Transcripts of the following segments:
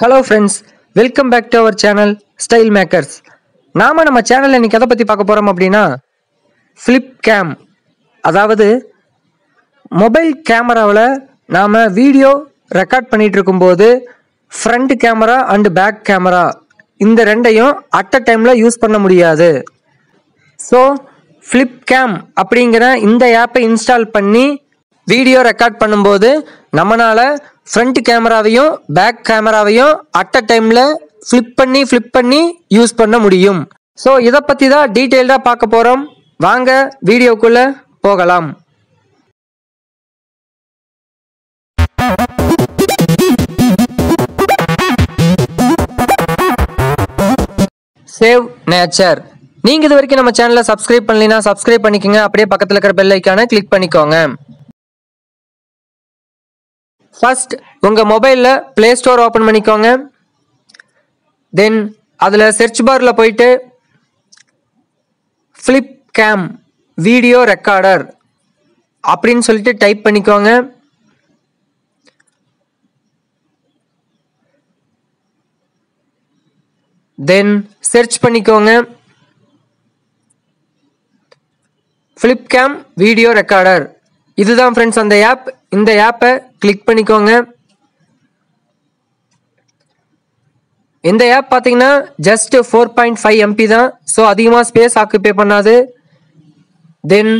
Hello friends, welcome back to our channel Style Makers. நாம நம்ம சேனல்ல இன்னைக்கு எதை பத்தி பார்க்க போறோம் அப்படினா FlipCam அதாவது மொபைல் கேமராவுல நாம வீடியோ ரெக்கார்ட் பண்ணிட்டு இருக்கும்போது front camera and back camera இந்த ரெண்டையும் அட் a டைம்ல யூஸ் பண்ண முடியாது. சோ FlipCam அப்படிங்கற இந்த ஆப்பை இன்ஸ்டால் பண்ணி வீடியோ ரெக்கார்ட் பண்ணும்போது நம்மனால फ्रंट कैमराவையும் பேக் கேமராவையும் அட் a டைம்ல ஃப்ளிப் பண்ணி யூஸ் பண்ண முடியும். சோ இத பத்தி தான் டீடைலா பார்க்க போறோம். வாங்க வீடியோக்குள்ள போகலாம். Save nature. நீங்க இது வரைக்கும் நம்ம சேனலை சப்ஸ்கிரைப் பண்ணலனா சப்ஸ்கிரைப் பண்ணிக்கங்க. அப்படியே பக்கத்துல இருக்கிற பெல் ஐகானை கிளிக் பண்ணிக்கோங்க. First, உங்க மொபைல்ல Play Store ஓபன் பண்ணிக்கோங்க. Then அதுல search barல போய்ட்டு FlipCam video recorder அப்படினு சொல்லிட்டு டைப் பண்ணிக்கோங்க. Then search பண்ணிக்கோங்க FlipCam video recorder. இதுதான் फ्रेंड्स அந்த ஆப். இந்த ஆப்பை கிளிக் பண்ணிக்கோங்க. இந்த ஆப் பாத்தீங்கன்னா just 4.5 MB தான். சோ அதிகமா ஸ்பேஸ் ஆக்குபை பண்ணாது. தென்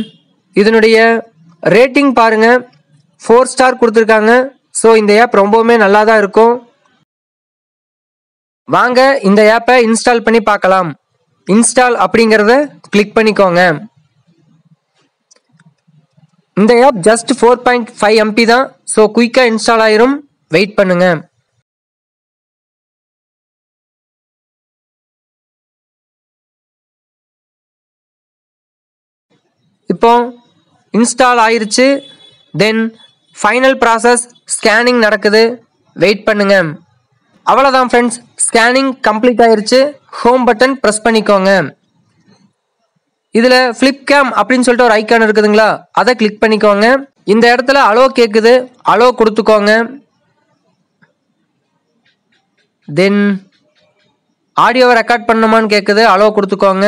இதனுடைய ரேட்டிங் பாருங்க 4 ஸ்டார் கொடுத்திருக்காங்க. சோ இந்த ஆப் ரொம்பவே நல்லா தான் இருக்கும். வாங்க இந்த ஆப்பை இன்ஸ்டால் பண்ணி பார்க்கலாம். இன்ஸ்டால் அப்படிங்கறத கிளிக் பண்ணிக்கோங்க. இந்த ஆப் just 4.5 MB தான். சோ குயிக்கா இன்ஸ்டால் ஆயிரும். வெயிட் பண்ணுங்க. இப்போ இன்ஸ்டால் ஆயிருச்சு. தென் ஃபைனல் process ஸ்கேனிங் நடக்குது. வெயிட் பண்ணுங்க. அவ்வளவுதான் फ्रेंड्स, ஸ்கேனிங் கம்ப்ளீட் ஆயிருச்சு. ஹோம் பட்டன் பிரஸ் பண்ணிக்கோங்க. இதுல FlipCam அப்படினு சொல்லிட்டு ஒரு ஐகான் இருக்குதுங்களா, அத கிளிக் பண்ணிக்கோங்க. இந்த இடத்துல அலோ கேக்குது, அலோ கொடுத்துக்கோங்க. தென் ஆடியோவை ரெக்கார்ட் பண்ணணுமான்னு கேக்குது, அலோ கொடுத்துக்கோங்க.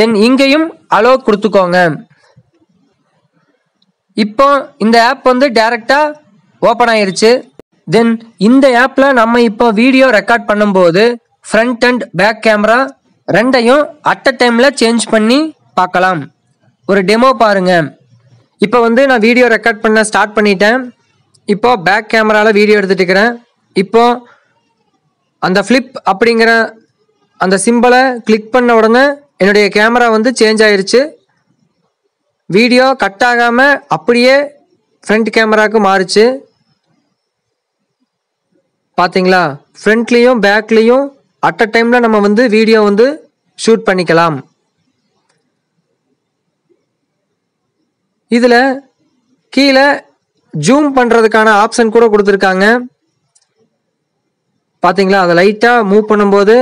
தென் இங்கேயும் அலோ கொடுத்துக்கோங்க. இப்போ இந்த ஆப் வந்து டைரக்டா ஓபன் ஆயிருச்சு. தென் இந்த ஆப்ல நம்ம இப்போ வீடியோ ரெக்கார்ட் பண்ணும்போது ஃப்ரண்ட் அண்ட் பேக் கேமரா ரெண்டையும் அட் a டைம்ல சேஞ்ச் பண்ணி பார்க்கலாம். ஒரு டெமோ பாருங்க. இப்போ வந்து நான் வீடியோ ரெக்கார்ட் பண்ண ஸ்டார்ட் பண்ணிட்டேன். இப்போ பேக் கேமரால வீடியோ எடுத்துட்டு இருக்கேன். இப்போ அந்த ஃபிளிப் அப்படிங்கற அந்த சிம்பலை கிளிக் பண்ண உடனே என்னோட கேமரா வந்து சேஞ்ச் ஆயிருச்சு. வீடியோ கட் ஆகாம அப்படியே ஃப்ரண்ட் கேமராக்கு மாறுச்சு. பாத்தீங்களா, ஃப்ரண்ட்லயும் பேக்லயும் அட் a டைம்ல நம்ம வந்து வீடியோ வந்து ஷூட் பண்ணிக்கலாம். இதுல கீழ ஜூம் பண்றதுக்கான ஆப்ஷன் கூட கொடுத்திருக்காங்க. பாத்தீங்களா, அத லைட்டா மூவ் பண்ணும்போது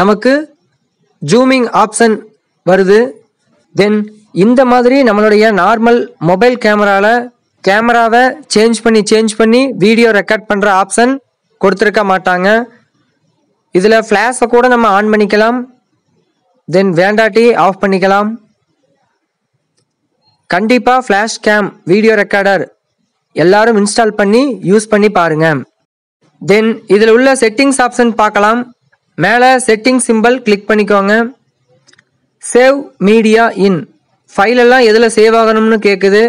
நமக்கு ஜூமிங் ஆப்ஷன் வருது. தென் இந்த மாதிரி நம்மளுடைய நார்மல் மொபைல் கேமரால கேமராவை சேஞ்ச் பண்ணி வீடியோ ரெக்கார்ட் பண்ற ஆப்ஷன் கொடுத்திருக்க மாட்டாங்க. இதுல ஃபிளாஷை கூட நம்ம ஆன் பண்ணிக்கலாம். தென் வேண்டாட்டி ஆஃப் பண்ணிக்கலாம். கண்டிப்பா ஃபிளாஷ் கேம் வீடியோ ரெக்கார்டர் எல்லாரும் இன்ஸ்டால் பண்ணி யூஸ் பண்ணி பாருங்க. தென் இதில் உள்ள செட்டிங்ஸ் ஆப்ஷன் பார்க்கலாம். மேலே செட்டிங் சிம்பிள் கிளிக் பண்ணிக்கோங்க. சேவ் மீடியா இன் ஃபைல் எல்லாம் எதில் சேவ் ஆகணும்னு கேட்குது.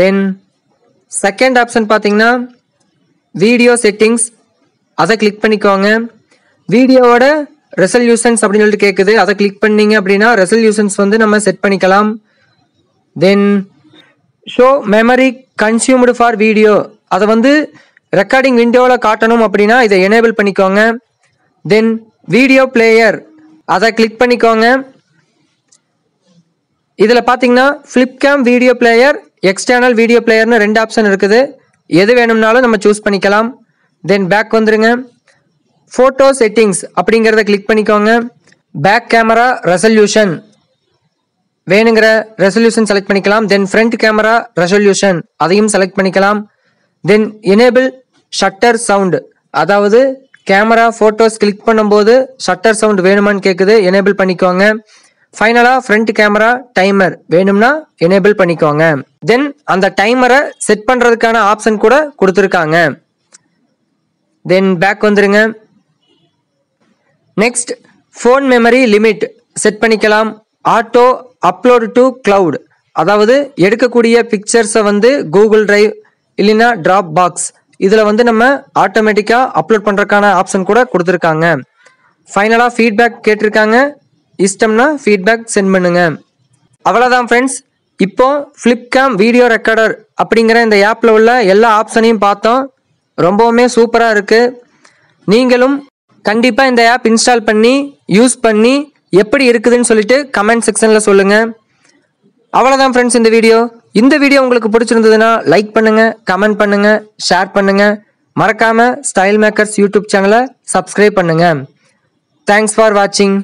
தென் செகண்ட் ஆப்ஷன் பார்த்தீங்கன்னா வீடியோ செட்டிங்ஸ், அதை கிளிக் பண்ணிக்கோங்க. வீடியோவோட ரெசல்யூஷன்ஸ் அப்படின்னு சொல்லிட்டு கேட்குது, அதை கிளிக் பண்ணீங்க அப்படின்னா ரெசல்யூஷன்ஸ் வந்து நம்ம செட் பண்ணிக்கலாம். Then show memory consumed for video, அதை வந்து ரெக்கார்டிங் விண்டோவில் காட்டணும் அப்படின்னா இதை எனேபிள் பண்ணிக்கோங்க. தென் வீடியோ பிளேயர் அதை கிளிக் பண்ணிக்கோங்க. இதில் பார்த்தீங்கன்னா FlipCam video player, external video பிளேயர்னு ரெண்டு ஆப்ஷன் இருக்குது. எது வேணும்னாலும் நம்ம சூஸ் பண்ணிக்கலாம். தென் பேக் வந்துருங்க. ஃபோட்டோ செட்டிங்ஸ் அப்படிங்கிறத கிளிக் பண்ணிக்கோங்க. பேக் கேமரா ரெசல்யூஷன் வேணுங்கிற ரெசல்யூஷன் செலக்ட் பண்ணிக்கலாம். தென் ஃப்ரண்ட் கேமரா ரெசல்யூஷன் அதையும் செலக்ட் பண்ணிக்கலாம். தென் எனேபிள் ஷட்டர் சவுண்ட் அதாவது கேமரா போட்டோஸ் கிளிக் பண்ணும்போது ஷட்டர் சவுண்ட் வேணுமான்னு கேக்குது, எனேபிள் பண்ணிக்கோங்க. ஃபைனலா ஃப்ரண்ட் கேமரா டைமர் வேணும்னா எனேபிள் பண்ணிக்கோங்க. தென் அந்த டைமரை செட் பண்றதுக்கான ஆப்ஷன் கூட கொடுத்துருக்காங்க. தென் பேக் வந்துருங்க. Next phone memory limit set பண்ணிக்கலாம். ஆட்டோ அப்லோடு டு கிளவுட், அதாவது எடுக்கக்கூடிய பிக்சர்ஸை வந்து கூகுள் டிரைவ் இல்லைன்னா டிராப் பாக்ஸ் இதில் வந்து நம்ம ஆட்டோமேட்டிக்காக அப்லோட் பண்ணுறதுக்கான ஆப்ஷன் கூட கொடுத்துருக்காங்க. ஃபைனலாக ஃபீட்பேக் கேட்டிருக்காங்க, இஷ்டம்னா ஃபீட்பேக் சென்ட் பண்ணுங்க. அவ்வளோதான் ஃப்ரெண்ட்ஸ், இப்போ ஃப்ளிப்காம் வீடியோ ரெக்கார்டர் அப்படிங்கிற இந்த ஆப்பில் உள்ள எல்லா ஆப்ஷனையும் பார்த்தோம். ரொம்பவுமே சூப்பராக இருக்குது. நீங்களும் கண்டிப்பாக இந்த ஆப் இன்ஸ்டால் பண்ணி யூஸ் பண்ணி எப்படி இருக்குதுன்னு சொல்லிட்டு கமெண்ட் செக்ஷனில் சொல்லுங்கள். அவ்வளோதான் ஃப்ரெண்ட்ஸ் இந்த வீடியோ. இந்த வீடியோ உங்களுக்கு பிடிச்சிருந்ததுன்னா லைக் பண்ணுங்கள், கமெண்ட் பண்ணுங்கள், ஷேர் பண்ணுங்கள். மறக்காமல் ஸ்டைல் மேக்கர்ஸ் யூடியூப் சேனலை சப்ஸ்கிரைப் பண்ணுங்கள். தேங்க்ஸ் ஃபார் வாட்சிங்.